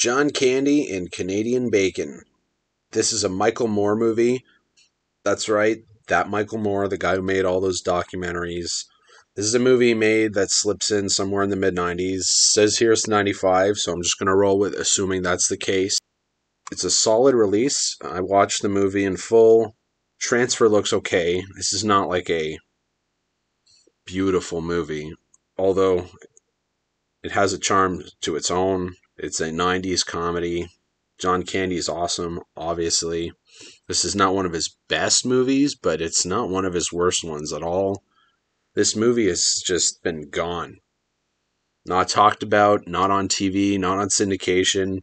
John Candy and Canadian Bacon. This is a Michael Moore movie. That's right, that Michael Moore, the guy who made all those documentaries. This is a movie made that slips in somewhere in the mid-90s. Says here it's 95, so I'm just going to roll with assuming that's the case. It's a solid release. I watched the movie in full. Transfer looks okay. This is not like a beautiful movie, although it has a charm to its own. It's a 90s comedy. John Candy is awesome, obviously. This is not one of his best movies, but it's not one of his worst ones at all. This movie has just been gone. Not talked about, not on TV, not on syndication.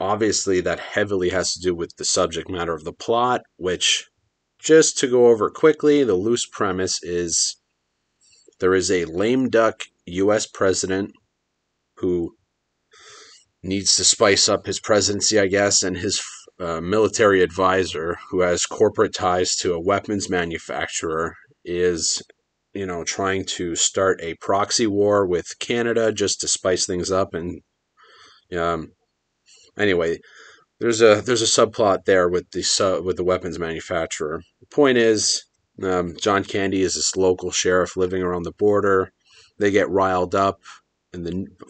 Obviously, that heavily has to do with the subject matter of the plot, which, just to go over quickly, the loose premise is there is a lame duck U.S. president who needs to spice up his presidency, I guess, and his military advisor, who has corporate ties to a weapons manufacturer, is, you know, trying to start a proxy war with Canada just to spice things up. And anyway, there's a subplot there with the weapons manufacturer. The point is, John Candy is this local sheriff living around the border. They get riled up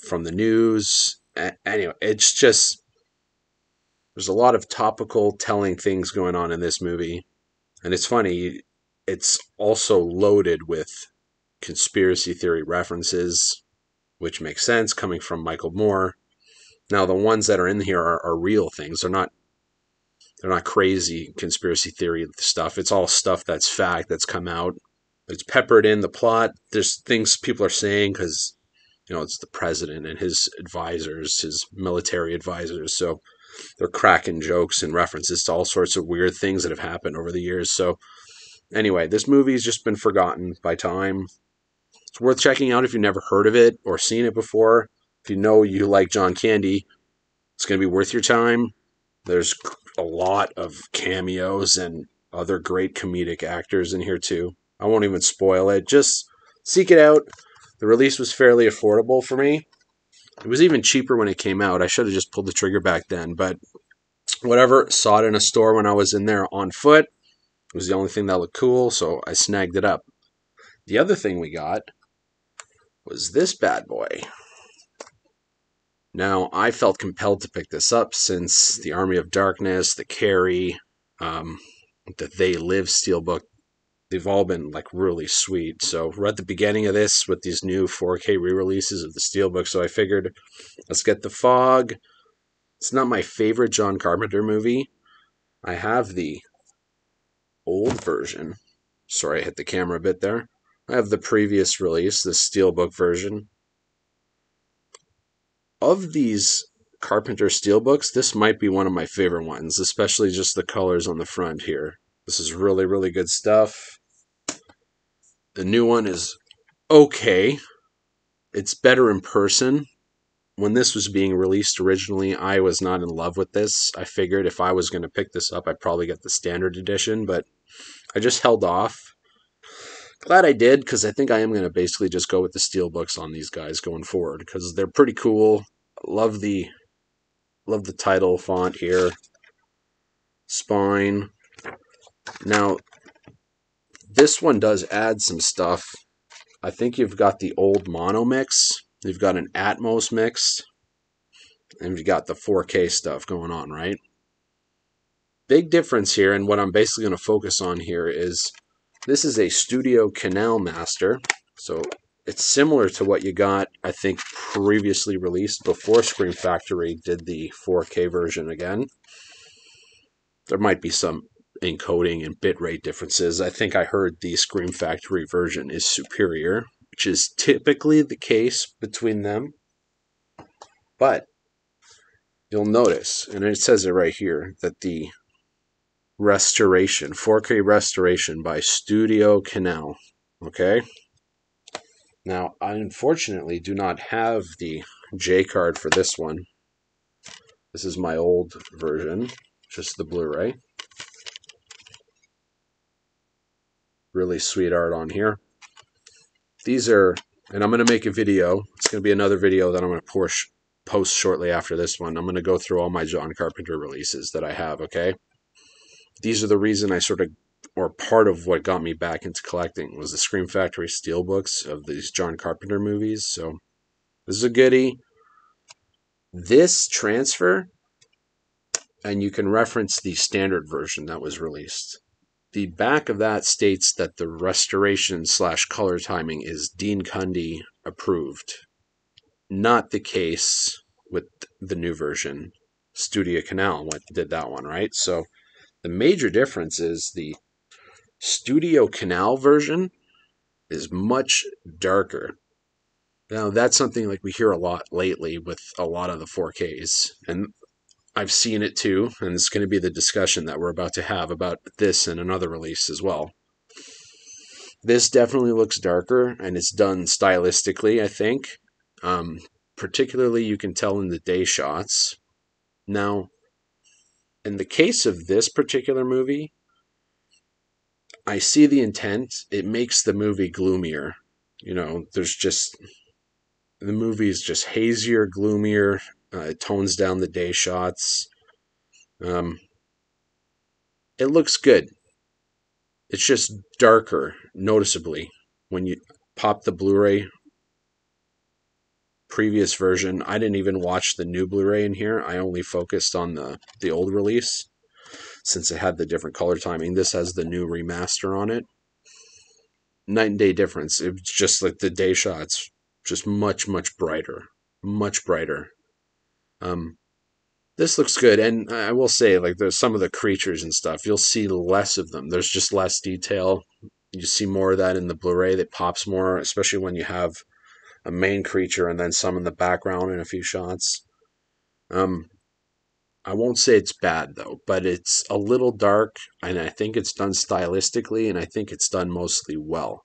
from the news. Anyway, it's just, there's a lot of topical telling things going on in this movie. And it's funny, it's also loaded with conspiracy theory references, which makes sense coming from Michael Moore. Now, the ones that are in here are real things. They're not crazy conspiracy theory stuff. It's all stuff that's fact that's come out. It's peppered in the plot. There's things people are saying because, you know, it's the president and his advisors, his military advisors. So they're cracking jokes and references to all sorts of weird things that have happened over the years. So anyway, this movie's just been forgotten by time. It's worth checking out if you've never heard of it or seen it before. If you know you like John Candy, it's going to be worth your time. There's a lot of cameos and other great comedic actors in here too. I won't even spoil it. Just seek it out. The release was fairly affordable for me. It was even cheaper when it came out. I should have just pulled the trigger back then, but whatever. Saw it in a store when I was in there on foot. It was the only thing that looked cool, so I snagged it up. The other thing we got was this bad boy. Now, I felt compelled to pick this up since the Army of Darkness, the Carrie, the They Live Steelbook, they've all been like really sweet. So we're at the beginning of this with these new 4K re-releases of the Steelbook. So I figured, let's get The Fog. It's not my favorite John Carpenter movie. I have the old version. Sorry, I hit the camera a bit there. I have the previous release, the Steelbook version. Of these Carpenter Steelbooks, this might be one of my favorite ones, especially just the colors on the front here. This is really, really good stuff. The new one is okay. It's better in person. When this was being released originally, I was not in love with this. I figured if I was going to pick this up, I'd probably get the standard edition, but I just held off. Glad I did, because I think I am going to basically just go with the Steelbooks on these guys going forward, because they're pretty cool. Love the title font here. Spine. Now, this one does add some stuff. I think you've got the old mono mix. You've got an Atmos mix. And you've got the 4K stuff going on, right? Big difference here, and what I'm basically going to focus on here is this is a Studio Canal master, so it's similar to what you got, I think, previously released before Scream Factory did the 4K version again. There might be some encoding and bitrate differences. I think I heard the Scream Factory version is superior, which is typically the case between them. But you'll notice, and it says it right here, that the restoration, 4K restoration by Studio Canal. Okay, now I unfortunately do not have the J card for this one. This is my old version, just the Blu-ray. Really sweet art on here. These are, and I'm going to make a video. It's going to be another video that I'm going to push post shortly after this one. I'm going to go through all my John Carpenter releases that I have, okay? These are the reason I sort of, or part of what got me back into collecting, was the Scream Factory Steelbooks of these John Carpenter movies. So this is a goodie. This transfer, and you can reference the standard version that was released. The back of that states that the restoration / color timing is Dean Cundey approved. Not the case with the new version. Studio Canal did that one, right? So the major difference is the Studio Canal version is much darker. Now, that's something like we hear a lot lately with a lot of the 4Ks, and I've seen it too, and it's going to be the discussion that we're about to have about this and another release as well. This definitely looks darker, and it's done stylistically, I think. Particularly, you can tell in the day shots. Now, in the case of this particular movie, I see the intent. It makes the movie gloomier. You know, there's just... the movie is just hazier, gloomier. It tones down the day shots. It looks good. It's just darker, noticeably. When you pop the Blu-ray previous version, I didn't even watch the new Blu-ray in here. I only focused on the old release, since it had the different color timing. This has the new remaster on it. Night and day difference. It's just like the day shots, just much, much brighter. Much brighter. This looks good, and I will say, like, there's some of the creatures and stuff, you'll see less of them. There's just less detail. You see more of that in the Blu-ray. That pops more, especially when you have a main creature and then some in the background in a few shots. I won't say it's bad, though, but it's a little dark, and I think it's done stylistically, and I think it's done mostly well.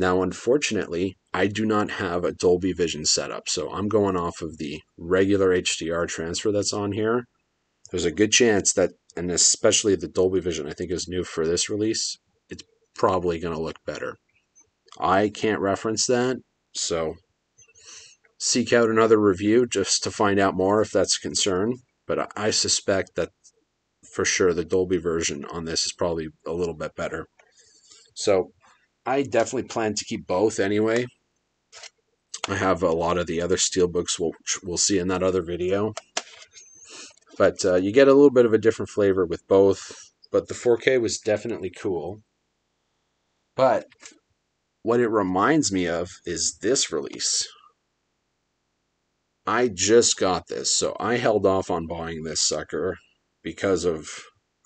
Now, unfortunately, I do not have a Dolby Vision setup, so I'm going off of the regular HDR transfer that's on here. There's a good chance that, and especially the Dolby Vision, I think, is new for this release. It's probably going to look better. I can't reference that, so seek out another review just to find out more if that's a concern. But I suspect that for sure the Dolby version on this is probably a little bit better. So I definitely plan to keep both anyway. I have a lot of the other Steelbooks, which we'll see in that other video. But you get a little bit of a different flavor with both. But the 4K was definitely cool. But what it reminds me of is this release. I just got this, so I held off on buying this sucker because of,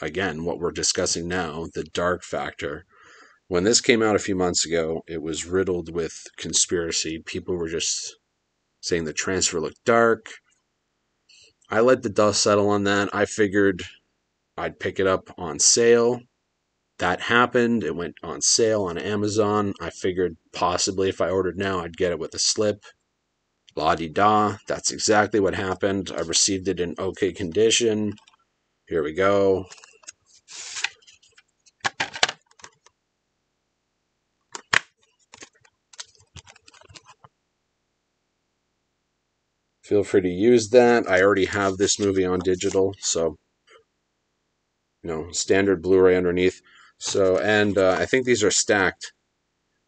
again, what we're discussing now, the dark factor. When this came out a few months ago, it was riddled with conspiracy. People were just saying the transfer looked dark. I let the dust settle on that. I figured I'd pick it up on sale. That happened. It went on sale on Amazon. I figured possibly if I ordered now, I'd get it with a slip. La-di-da, that's exactly what happened. I received it in okay condition. Here we go. Feel free to use that. I already have this movie on digital, so, you know, standard Blu-ray underneath. So, and I think these are stacked.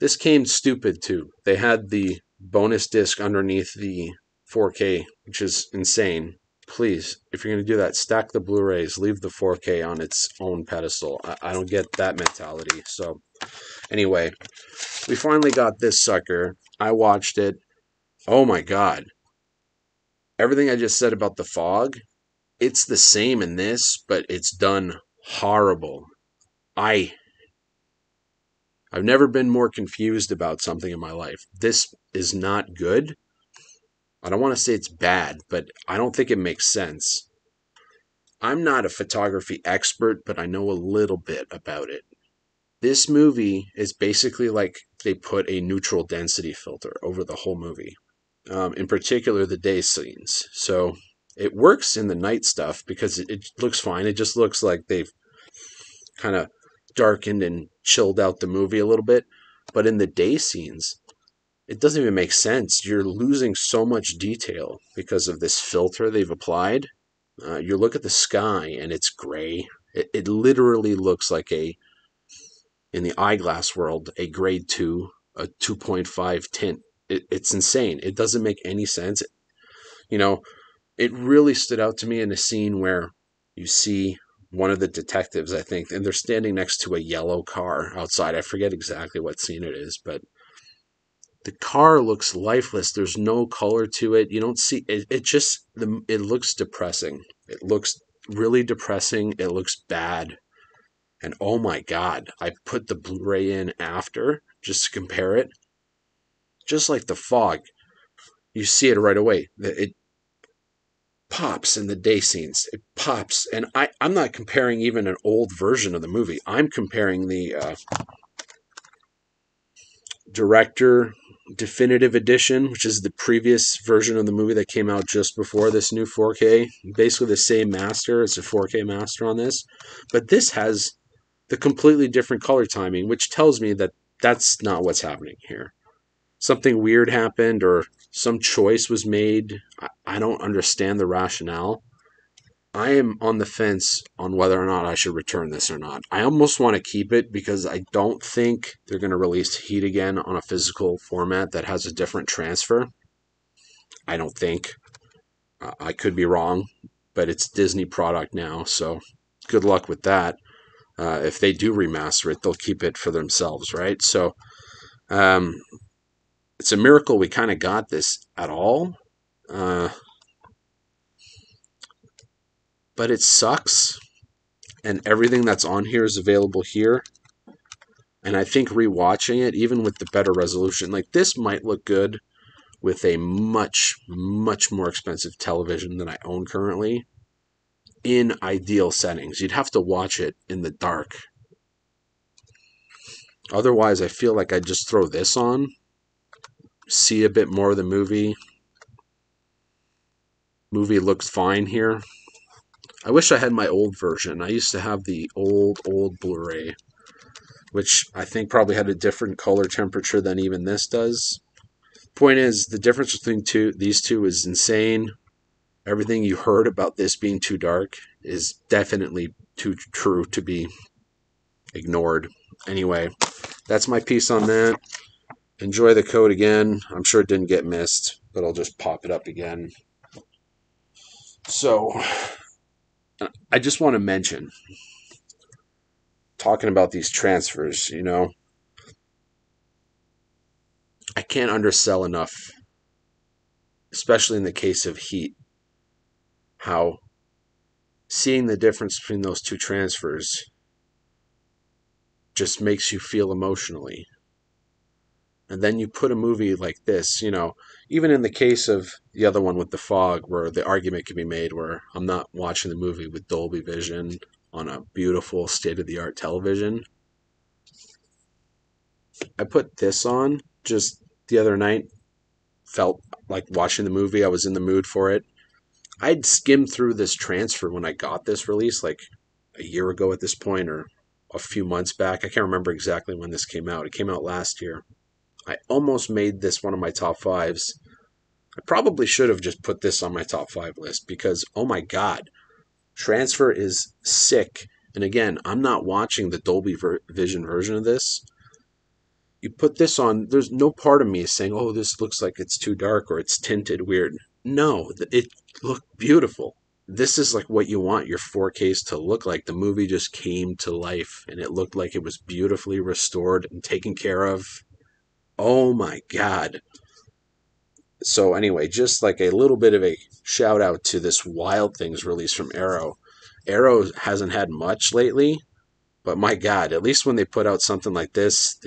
This came stupid, too. They had the bonus disc underneath the 4K, which is insane. Please, if you're going to do that, stack the Blu-rays, leave the 4K on its own pedestal. I don't get that mentality. So anyway, we finally got this sucker. I watched it. Oh my god, everything I just said about The Fog, it's the same in this, but it's done horrible. I've never been more confused about something in my life. This is not good. I don't want to say it's bad, but I don't think it makes sense. I'm not a photography expert, but I know a little bit about it. This movie is basically like they put a neutral density filter over the whole movie. In particular, the day scenes. So it works in the night stuff because it looks fine. It just looks like they've kind of darkened and chilled out the movie a little bit. But in the day scenes, it doesn't even make sense. You're losing so much detail because of this filter they've applied. You look at the sky and it's gray. It literally looks like a, in the eyeglass world, a grade 2, a 2.5 tint. It's insane. It doesn't make any sense. You know, it really stood out to me in a scene where you see one of the detectives, I think, and they're standing next to a yellow car outside. I forget exactly what scene it is, but the car looks lifeless. There's no color to it. You don't see it. It looks depressing. It looks really depressing. It looks bad. And oh my God, I put the Blu-ray in after just to compare it. Just like The Fog, you see it right away. It pops in the day scenes. It pops. And I'm not comparing even an old version of the movie. I'm comparing the director definitive edition, which is the previous version of the movie that came out just before this new 4K. Basically the same master. It's a 4K master on this. But this has the completely different color timing, which tells me that that's not what's happening here. Something weird happened or some choice was made. I don't understand the rationale. I am on the fence on whether or not I should return this or not. I almost want to keep it because I don't think they're going to release Heat again on a physical format that has a different transfer. I don't think. I could be wrong, but it's Disney product now, so good luck with that. If they do remaster it, they'll keep it for themselves, right? So, it's a miracle we kind of got this at all. But it sucks. And everything that's on here is available here. And I think rewatching it, even with the better resolution, like this might look good with a much, much more expensive television than I own currently in ideal settings. You'd have to watch it in the dark. Otherwise, I feel like I'd just throw this on, see a bit more of the movie. Movie looks fine here. I wish I had my old version. I used to have the old Blu-ray, which I think probably had a different color temperature than even this does. Point is, the difference between these two is insane. Everything you heard about this being too dark is definitely too true to be ignored. Anyway, that's my piece on that. Enjoy the code again. I'm sure it didn't get missed, but I'll just pop it up again. So, I just want to mention, talking about these transfers, you know, I can't undersell enough, especially in the case of Heat, how seeing the difference between those two transfers just makes you feel emotionally. And then you put a movie like this, you know, even in the case of the other one with The Fog, where the argument can be made where I'm not watching the movie with Dolby Vision on a beautiful state-of-the-art television. I put this on just the other night, felt like watching the movie. I was in the mood for it. I'd skimmed through this transfer when I got this release, like a year ago at this point, or a few months back. I can't remember exactly when this came out. It came out last year. I almost made this one of my top fives. I probably should have just put this on my top five list because, oh my God, transfer is sick. And again, I'm not watching the Dolby Vision version of this. You put this on, there's no part of me saying, oh, this looks like it's too dark or it's tinted weird. No, it looked beautiful. This is like what you want your 4Ks to look like. The movie just came to life and it looked like it was beautifully restored and taken care of. Oh my God. So anyway, just like a little bit of a shout out to this Wild Things release from Arrow. Arrow hasn't had much lately, but my God, at least when they put out something like this,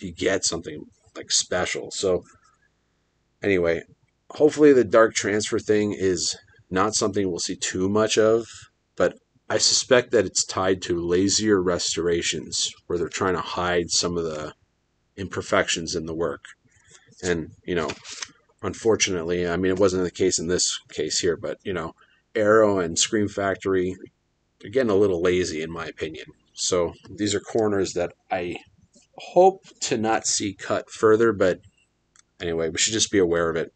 you get something like special. So anyway, hopefully the dark transfer thing is not something we'll see too much of, but I suspect that it's tied to lazier restorations where they're trying to hide some of the imperfections in the work. And, you know, unfortunately, I mean, it wasn't the case in this case here, but, you know, Arrow and Scream Factory, they're getting a little lazy in my opinion. So these are corners that I hope to not see cut further, but Anyway, we should just be aware of it.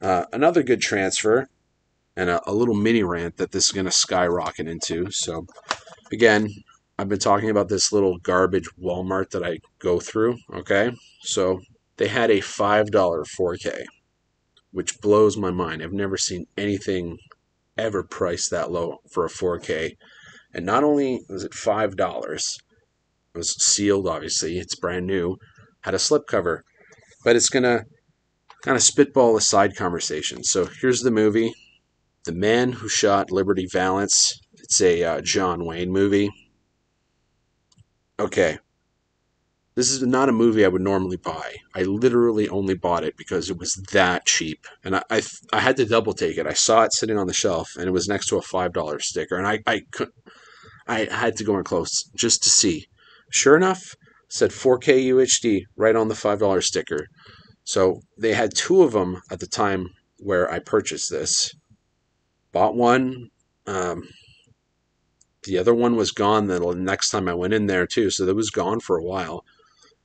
Another good transfer, and a little mini rant that this is going to skyrocket into. So, again, I've been talking about this little garbage Walmart that I go through, okay? So, they had a $5 4K, which blows my mind. I've never seen anything ever priced that low for a 4K. And not only was it $5, it was sealed, obviously. It's brand new. Had a slipcover. But it's going to kind of spitball a side conversation. So here's the movie, The Man Who Shot Liberty Valance. It's a John Wayne movie. Okay. This is not a movie I would normally buy. I literally only bought it because it was that cheap. And I had to double take it. I saw it sitting on the shelf, and it was next to a $5 sticker. And I had to go in close just to see. Sure enough, said 4K UHD right on the $5 sticker. So they had two of them at the time where I purchased this. Bought one. The other one was gone the next time I went in there, too. So it was gone for a while.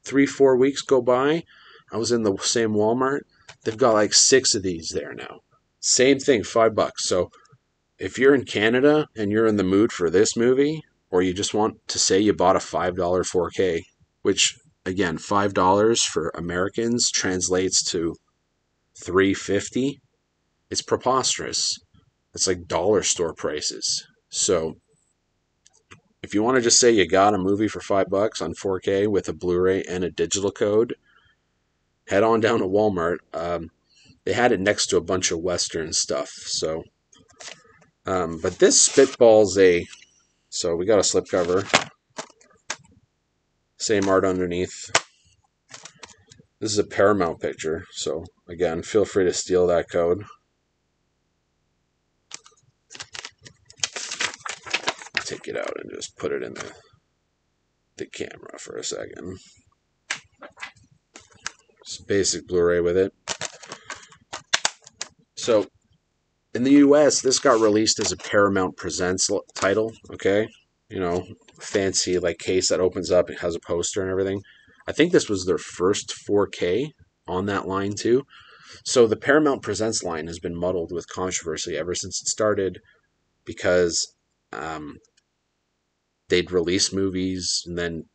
3-4 weeks go by. I was in the same Walmart. They've got like 6 of these there now. Same thing, $5. So if you're in Canada and you're in the mood for this movie, or you just want to say you bought a $5 4K, which, again, $5 for Americans translates to $3.50. It's preposterous. It's like dollar store prices. So if you want to just say you got a movie for $5 on 4K with a Blu-ray and a digital code, head on down to Walmart. They had it next to a bunch of Western stuff. So, but this spitball's a... So we got a slipcover. Same art underneath. This is a Paramount picture. So, again, feel free to steal that code. Take it out and just put it in the camera for a second. Just basic Blu-ray with it. So, in the US, this got released as a Paramount Presents title, okay? You know, fancy, like, case that opens up and has a poster and everything. I think this was their first 4K on that line, too. So, the Paramount Presents line has been muddled with controversy ever since it started because, they'd release movies and then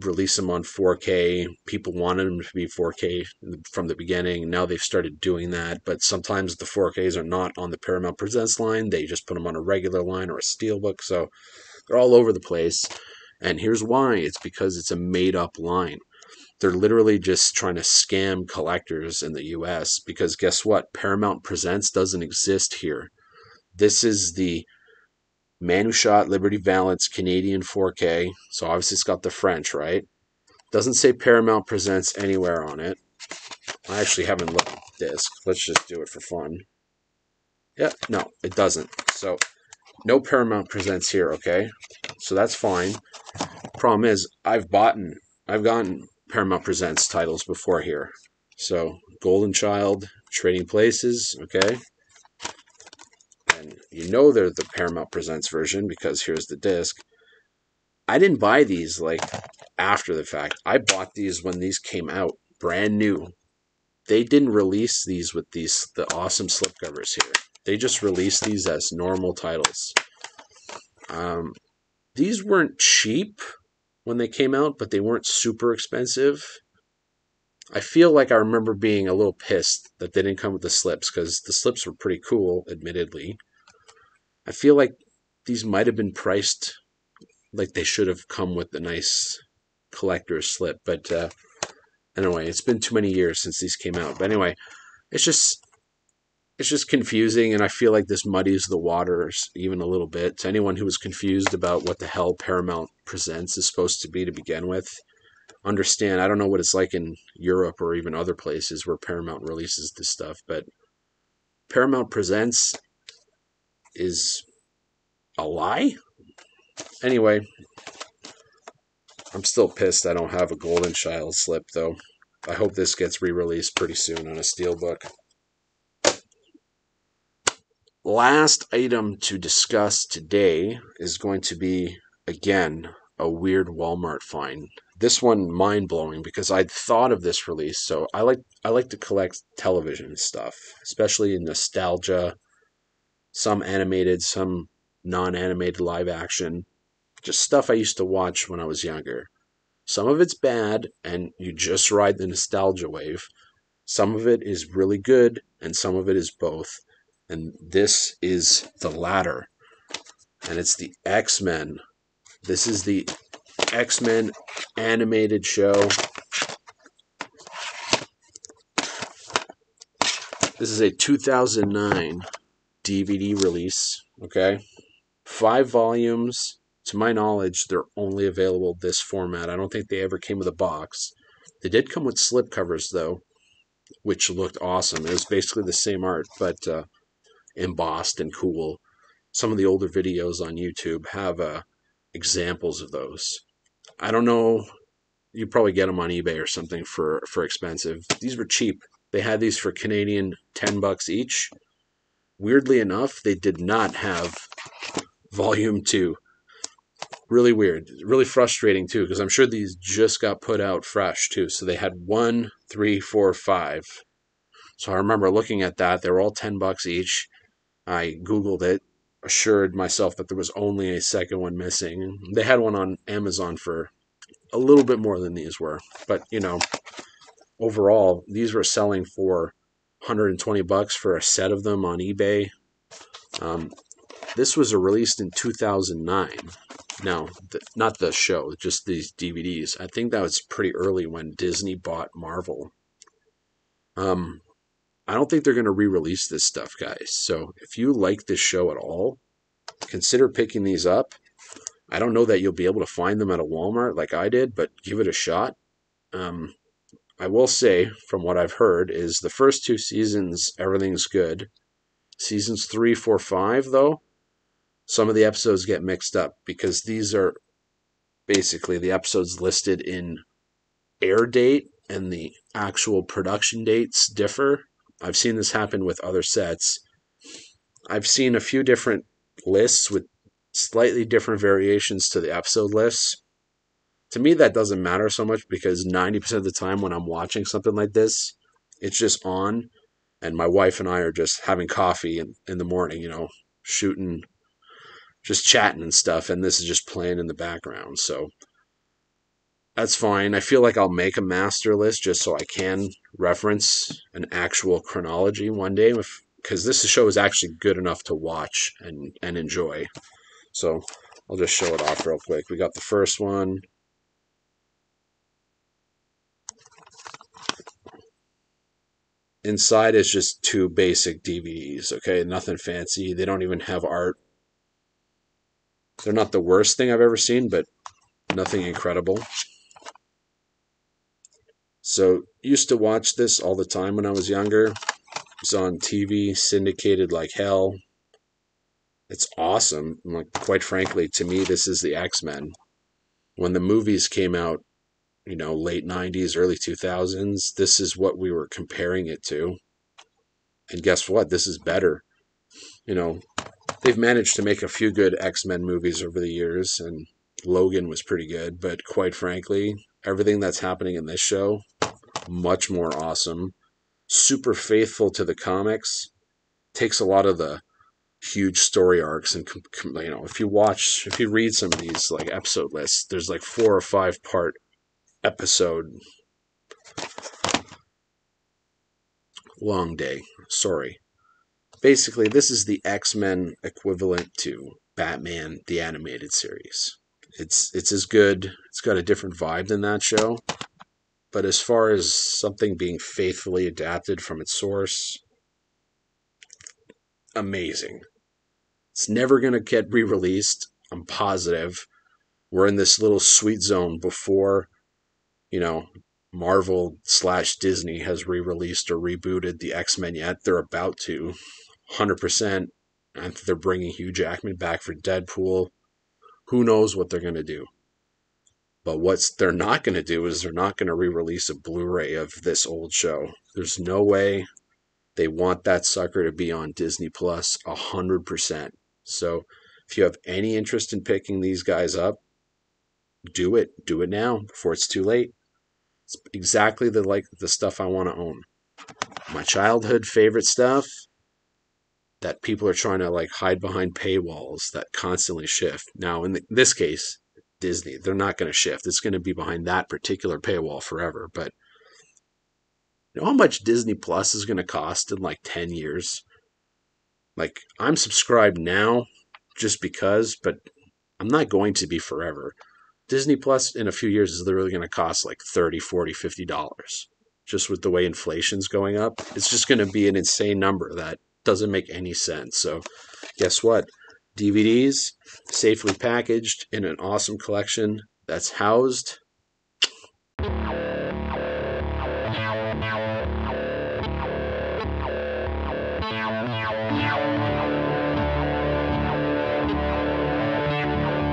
release them on 4K. People wanted them to be 4K from the beginning. Now they've started doing that, but sometimes the 4Ks are not on the Paramount Presents line. They just put them on a regular line or a Steelbook, so they're all over the place. And here's why. It's because it's a made-up line. They're literally just trying to scam collectors in the U.S. because guess what? Paramount Presents doesn't exist here. This is the Man Who Shot Liberty Valance Canadian 4K. So obviously it's got the French, right? Doesn't say Paramount Presents anywhere on it. I actually haven't looked at the disc. Let's just do it for fun. Yeah, no, it doesn't. So no Paramount Presents here, okay? So that's fine. Problem is, I've gotten Paramount Presents titles before here. So Golden Child, Trading Places, okay? And you know they're the Paramount Presents version because here's the disc. I didn't buy these like after the fact. I bought these when these came out brand new. They didn't release these with the awesome slipcovers here. They just released these as normal titles. These weren't cheap when they came out, but they weren't super expensive. I feel like I remember being a little pissed that they didn't come with the slips because the slips were pretty cool, admittedly. I feel like these might have been priced like they should have come with a nice collector's slip. But anyway, it's been too many years since these came out. But anyway, it's just confusing, and I feel like this muddies the waters even a little bit. To anyone who was confused about what the hell Paramount Presents is supposed to begin with, understand, I don't know what it's like in Europe or even other places where Paramount releases this stuff, but Paramount Presents is a lie? Anyway, I'm still pissed I don't have a Golden Child slip, though. I hope this gets re-released pretty soon on a Steelbook. Last item to discuss today is going to be, again, a weird Walmart find. This one, mind-blowing, because I'd thought of this release, so I like to collect television stuff, especially nostalgia, some animated, some non-animated live action, just stuff I used to watch when I was younger. Some of it's bad, and you just ride the nostalgia wave. Some of it is really good, and some of it is both. And this is the latter. And it's the X-Men. This is the X-Men animated show. This is a 2009 DVD release, okay? 5 volumes. To my knowledge, they're only available this format. I don't think they ever came with a box. They did come with slip covers, though, which looked awesome. It was basically the same art, but embossed and cool. Some of the older videos on YouTube have examples of those. I don't know. You probably get them on eBay or something for expensive. These were cheap. They had these for Canadian $10 each. Weirdly enough, they did not have Volume 2. Really weird. Really frustrating, too, because I'm sure these just got put out fresh, too. So they had 1, 3, 4, 5. So I remember looking at that. They were all $10 each. I Googled it, assured myself that there was only a second one missing. They had one on Amazon for a little bit more than these were. But, you know, overall, these were selling for $120 for a set of them on eBay. This was released in 2009. Now, not the show, just these DVDs. I think that was pretty early when Disney bought Marvel. I don't think they're going to re-release this stuff, guys. So if you like this show at all, consider picking these up. I don't know that you'll be able to find them at a Walmart like I did, but give it a shot. I will say, from what I've heard, is the first 2 seasons, everything's good. Seasons 3, 4, 5, though, some of the episodes get mixed up because these are basically the episodes listed in air date and the actual production dates differ. I've seen this happen with other sets. I've seen a few different lists with slightly different variations to the episode lists. To me, that doesn't matter so much because 90% of the time when I'm watching something like this, it's just on, and my wife and I are just having coffee in the morning, you know, shooting, just chatting and stuff, and this is just playing in the background, so that's fine. I feel like I'll make a master list just so I can reference an actual chronology one day, because this show is actually good enough to watch and enjoy. So I'll just show it off real quick. We got the first one. Inside is just 2 basic DVDs, okay? Nothing fancy. They don't even have art. They're not the worst thing I've ever seen, but nothing incredible. So, used to watch this all the time when I was younger. It's on TV, syndicated like hell. It's awesome. Like, quite frankly, to me, this is the X-Men. When the movies came out, you know, late 90s, early 2000s, this is what we were comparing it to. And guess what? This is better. You know, they've managed to make a few good X-Men movies over the years, and Logan was pretty good, but quite frankly, everything that's happening in this show, much more awesome. Super faithful to the comics. Takes a lot of the huge story arcs, and, you know, if you read some of these, like, episode lists, there's like 4 or 5 part episode. Long day. Sorry. Basically, this is the X-Men equivalent to Batman, the animated series. It's as good. It's got a different vibe than that show. But as far as something being faithfully adapted from its source, amazing. It's never going to get re-released. I'm positive. We're in this little sweet zone before, you know, Marvel/Disney has re-released or rebooted the X-Men yet. They're about to. 100%. I think they're bringing Hugh Jackman back for Deadpool. Who knows what they're going to do? But what they're not going to do is they're not going to re-release a Blu-ray of this old show. There's no way. They want that sucker to be on Disney Plus 100%. So if you have any interest in picking these guys up, do it. Do it now before it's too late. It's exactly the stuff I want to own. My childhood favorite stuff that people are trying to hide behind paywalls that constantly shift. Now, in this case, Disney, they're not going to shift. It's going to be behind that particular paywall forever. But you know how much Disney Plus is going to cost in 10 years? I'm subscribed now just because, but I'm not going to be forever. Disney Plus in a few years is literally going to cost $30, $40, $50. Just with the way inflation's going up, it's just going to be an insane number that doesn't make any sense. So guess what? DVDs, safely packaged in an awesome collection that's housed